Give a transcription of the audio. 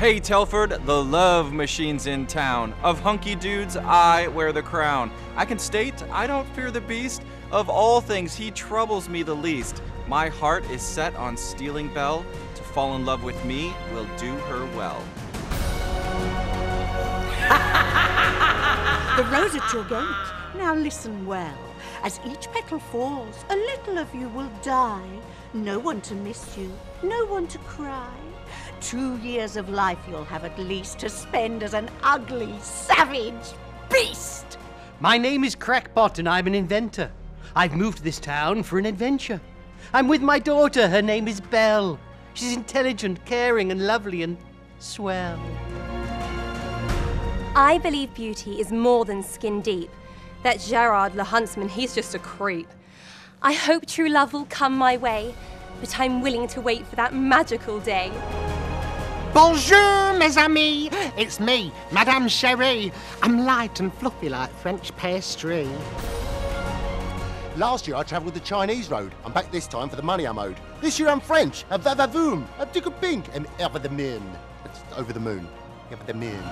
Hey Telford, the love machine's in town. Of hunky dudes, I wear the crown. I can state I don't fear the beast. Of all things, he troubles me the least. My heart is set on stealing Belle. To fall in love with me will do her well. The rose at your gate, now listen well. As each petal falls, a little of you will die. No one to miss you, no one to cry. 2 years of life you'll have at least to spend as an ugly, savage beast. My name is Crackpot and I'm an inventor. I've moved to this town for an adventure. I'm with my daughter, her name is Belle. She's intelligent, caring and lovely and swell. I believe beauty is more than skin deep. That Gerard the huntsman, he's just a creep. I hope true love will come my way, but I'm willing to wait for that magical day. Bonjour, mes amis. It's me, Madame Cherie. I'm light and fluffy like French pastry. Last year I travelled the Chinese road. I'm back this time for the money I'm owed. This year I'm French. A vavavoom, a dig a pink, and over the moon. It's over the moon. Over the moon.